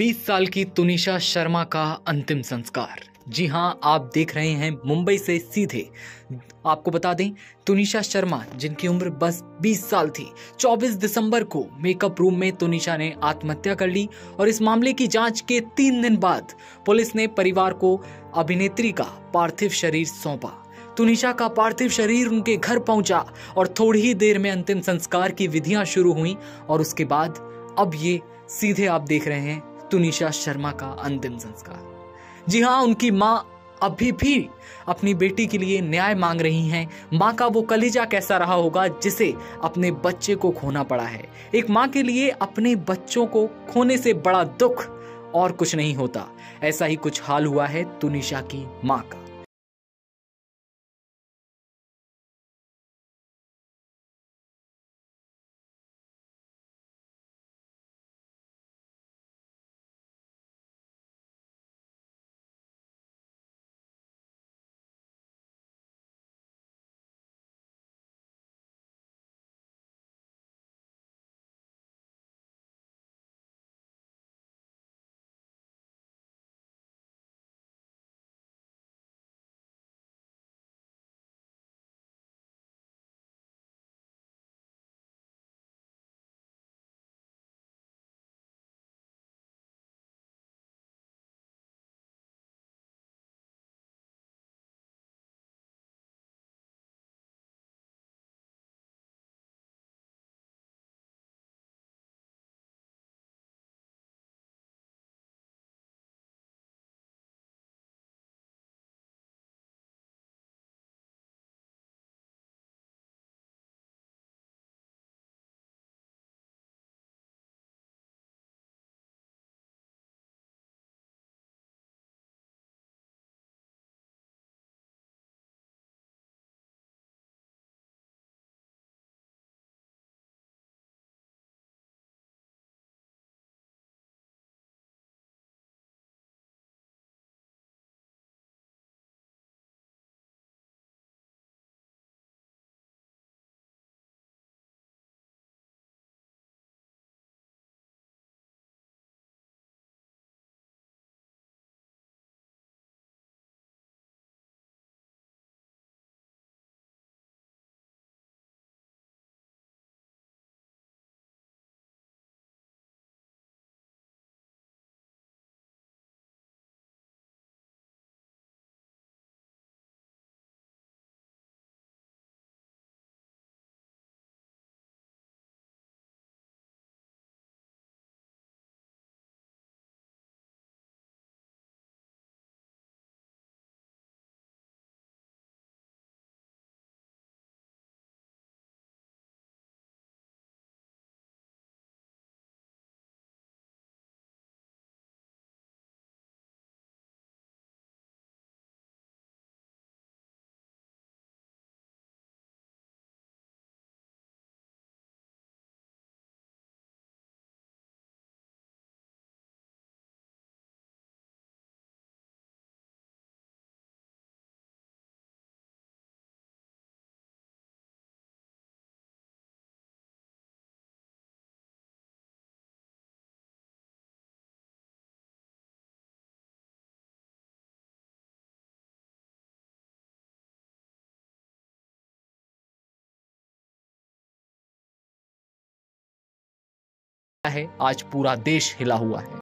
20 साल की तुनिशा शर्मा का अंतिम संस्कार। जी हाँ, आप देख रहे हैं मुंबई से सीधे। आपको बता दें, तुनिशा शर्मा जिनकी उम्र बस 20 साल थी, 24 दिसंबर को मेकअप रूम में तुनिशा ने आत्महत्या कर ली और इस मामले की जांच के 3 दिन बाद पुलिस ने परिवार को अभिनेत्री का पार्थिव शरीर सौंपा। तुनिशा का पार्थिव शरीर उनके घर पहुंचा और थोड़ी ही देर में अंतिम संस्कार की विधियां शुरू हुई और उसके बाद अब ये सीधे आप देख रहे हैं तुनिशा शर्मा का अंतिम संस्कार। जी हाँ, उनकी माँ अभी भी अपनी बेटी के लिए न्याय मांग रही हैं। माँ का वो कलेजा कैसा रहा होगा जिसे अपने बच्चे को खोना पड़ा है। एक माँ के लिए अपने बच्चों को खोने से बड़ा दुख और कुछ नहीं होता। ऐसा ही कुछ हाल हुआ है तुनिशा की माँ का। है आज पूरा देश हिला हुआ है।